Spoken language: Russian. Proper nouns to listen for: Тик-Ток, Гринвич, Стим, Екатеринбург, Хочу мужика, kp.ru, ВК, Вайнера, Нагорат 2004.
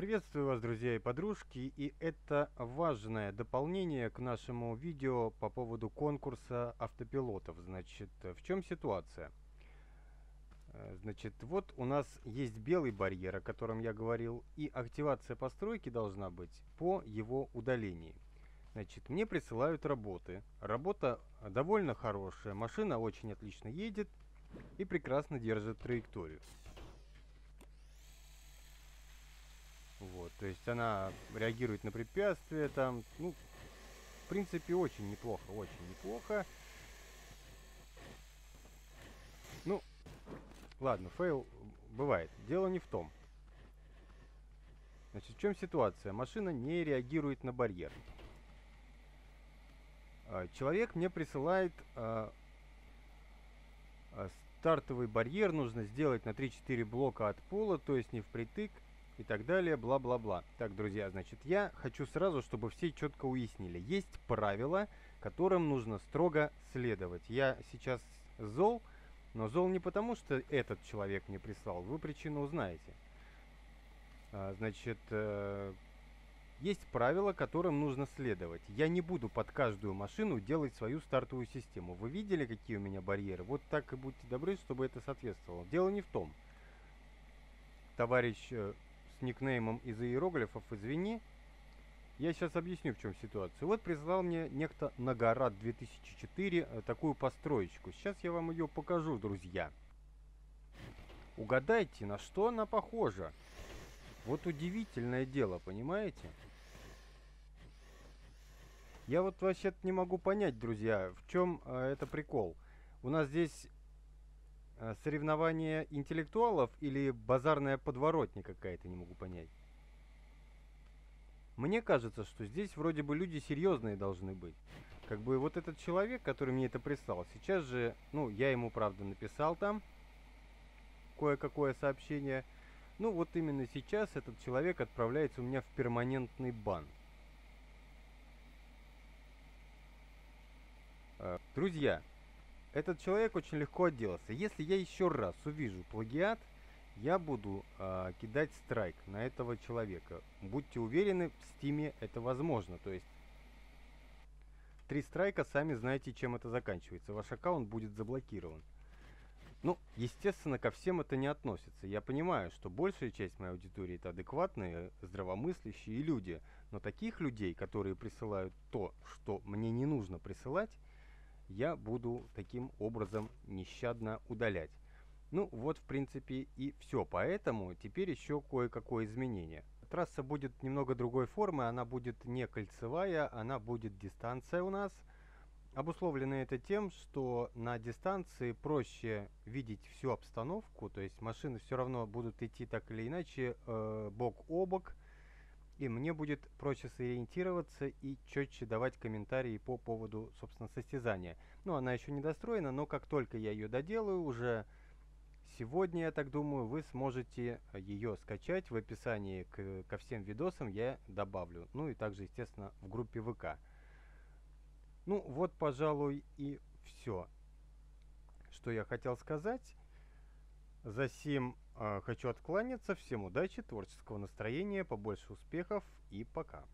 Приветствую вас, друзья и подружки, и это важное дополнение к нашему видео по поводу конкурса автопилотов. Значит, в чем ситуация? Значит, вот у нас есть белый барьер, о котором я говорил, и активация постройки должна быть по его удалении. Значит, мне присылают работы. Работа довольно хорошая, машина очень отлично едет и прекрасно держит траекторию. Вот, то есть она реагирует на препятствия там, ну, в принципе, очень неплохо, очень неплохо. Ну, ладно, фейл бывает. Дело не в том. Значит, в чем ситуация? Машина не реагирует на барьер. Человек мне присылает стартовый барьер, нужно сделать на 3-4 блока от пола, то есть не впритык. И так далее, бла-бла-бла. Так, друзья, значит, я хочу сразу, чтобы все четко уяснили. Есть правила, которым нужно строго следовать. Я сейчас зол, но зол не потому, что этот человек мне прислал. Вы причину узнаете. Значит, есть правила, которым нужно следовать. Я не буду под каждую машину делать свою стартовую систему. Вы видели, какие у меня барьеры? Вот так и будьте добры, чтобы это соответствовало. Дело не в том, товарищ... никнеймом из иероглифов, извини. Я сейчас объясню, в чем ситуация. Вот прислал мне некто Нагорат 2004 такую построечку. Сейчас я вам ее покажу, друзья. Угадайте, на что она похожа. Вот удивительное дело, понимаете? Я вот вообще-то не могу понять, друзья, в чем это прикол. У нас здесь... соревнования интеллектуалов или базарная подворотня какая-то, не могу понять. Мне кажется, что здесь вроде бы люди серьезные должны быть. Как бы вот этот человек, который мне это прислал, сейчас же, ну, я ему, правда, написал там кое-какое сообщение. Ну, вот именно сейчас этот человек отправляется у меня в перманентный бан. Друзья, этот человек очень легко отделался. Если я еще раз увижу плагиат, я буду кидать страйк на этого человека. Будьте уверены, в стиме это возможно. То есть 3 страйка, сами знаете, чем это заканчивается. Ваш аккаунт будет заблокирован. Ну, естественно, ко всем это не относится. Я понимаю, что большая часть моей аудитории это адекватные, здравомыслящие люди. Но таких людей, которые присылают то, что мне не нужно присылать, я буду таким образом нещадно удалять. Ну вот, в принципе, и все. Поэтому теперь еще кое-какое изменение. Трасса будет немного другой формы, она будет не кольцевая, она будет дистанция у нас. Обусловлено это тем, что на дистанции проще видеть всю обстановку, то есть машины все равно будут идти так или иначе бок о бок. И мне будет проще сориентироваться и четче давать комментарии по поводу, собственно, состязания. Ну, она еще не достроена, но как только я ее доделаю, уже сегодня, я так думаю, вы сможете ее скачать. В описании ко всем видосам я добавлю. Ну и также, естественно, в группе ВК. Ну, вот, пожалуй, и все, что я хотел сказать. Засим хочу откланяться. Всем удачи, творческого настроения, побольше успехов и пока.